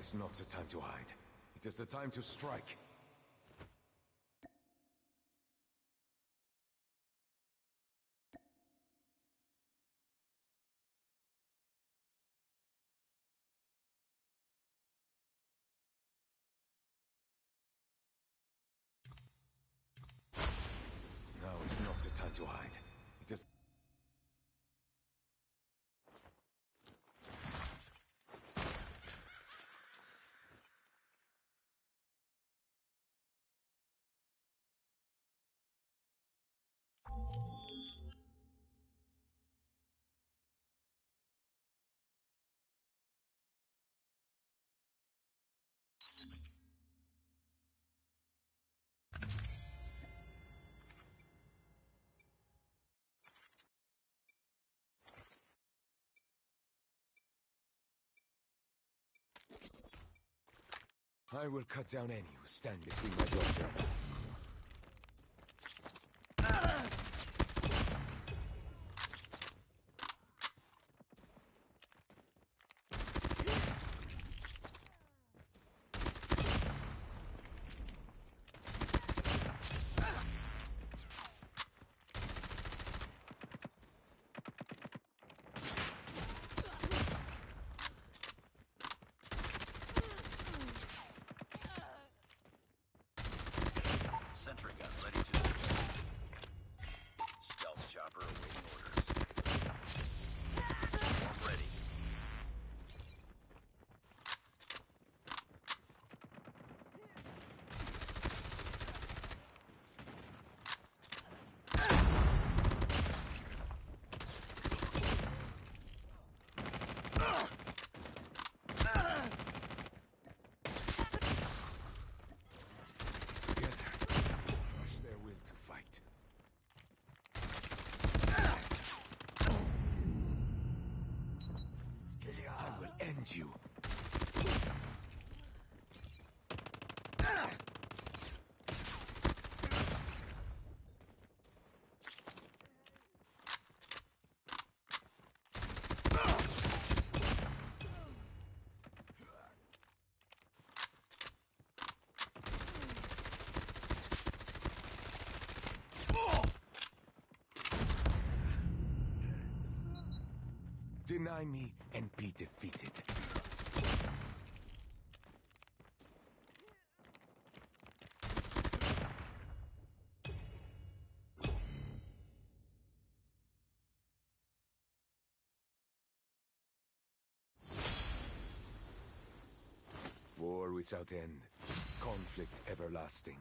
is not the time to hide. It is the time to strike. Now is not the time to hide. It is... I will cut down any who stand between my daughter. Sentry gun ready to deploy. Stealth chopper awaiting orders. Storm ready. You. Deny me and be defeated. War without end, conflict everlasting.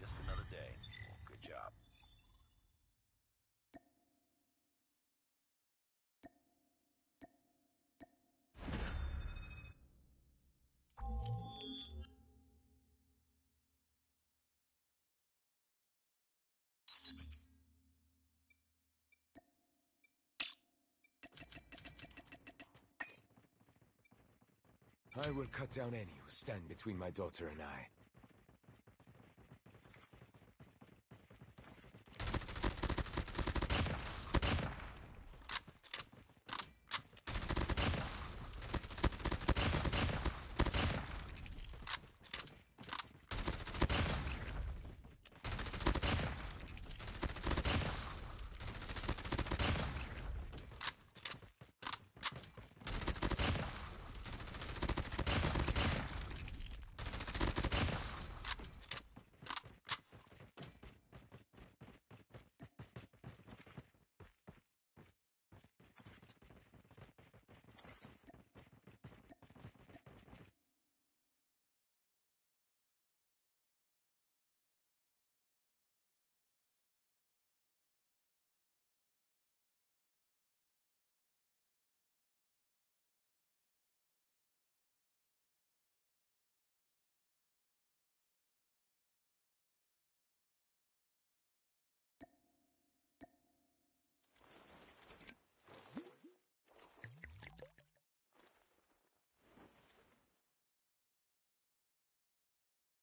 Just another day. Good job. I will cut down any who stand between my daughter and I.